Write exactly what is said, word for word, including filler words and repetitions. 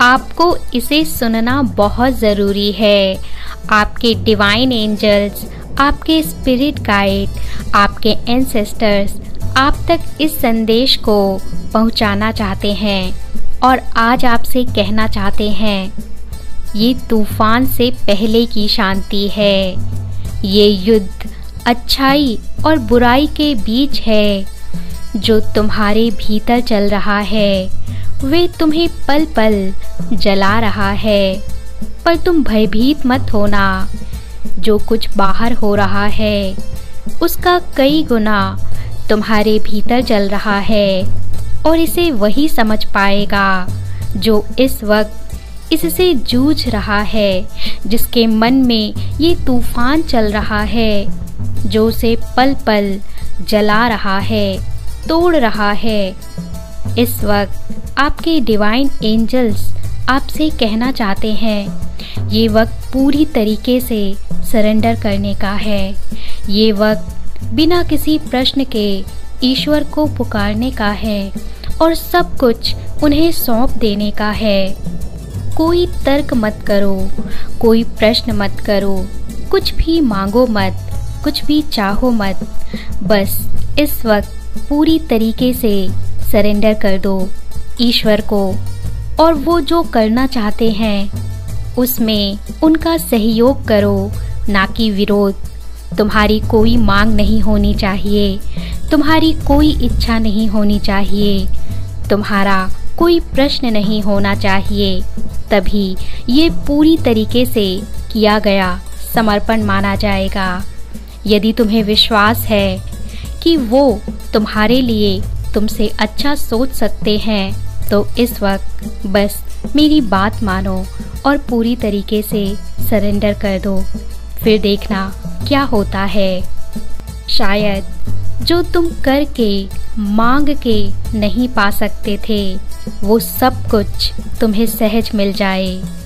आपको इसे सुनना बहुत ज़रूरी है। आपके डिवाइन एंजल्स, आपके स्पिरिट गाइड, आपके एंसेस्टर्स आप तक इस संदेश को पहुंचाना चाहते हैं और आज आपसे कहना चाहते हैं, ये तूफान से पहले की शांति है। ये युद्ध अच्छाई और बुराई के बीच है। जो तुम्हारे भीतर चल रहा है वे तुम्हें पल पल जला रहा है, पर तुम भयभीत मत होना। जो कुछ बाहर हो रहा है उसका कई गुना तुम्हारे भीतर चल रहा है और इसे वही समझ पाएगा जो इस वक्त इससे जूझ रहा है, जिसके मन में ये तूफान चल रहा है, जो उसे पल पल जला रहा है, तोड़ रहा है। इस वक्त आपके डिवाइन एंजल्स आपसे कहना चाहते हैं, ये वक्त पूरी तरीके से सरेंडर करने का है। ये वक्त बिना किसी प्रश्न के ईश्वर को पुकारने का है और सब कुछ उन्हें सौंप देने का है। कोई तर्क मत करो, कोई प्रश्न मत करो, कुछ भी मांगो मत, कुछ भी चाहो मत। बस इस वक्त पूरी तरीके से सरेंडर कर दो ईश्वर को, और वो जो करना चाहते हैं उसमें उनका सहयोग करो, ना कि विरोध। तुम्हारी कोई मांग नहीं होनी चाहिए, तुम्हारी कोई इच्छा नहीं होनी चाहिए, तुम्हारा कोई प्रश्न नहीं होना चाहिए। तभी ये पूरी तरीके से किया गया समर्पण माना जाएगा। यदि तुम्हें विश्वास है कि वो तुम्हारे लिए तुमसे अच्छा सोच सकते हैं, तो इस वक्त बस मेरी बात मानो और पूरी तरीके से सरेंडर कर दो। फिर देखना क्या होता है। शायद जो तुम करके मांग के नहीं पा सकते थे वो सब कुछ तुम्हें सहज मिल जाए।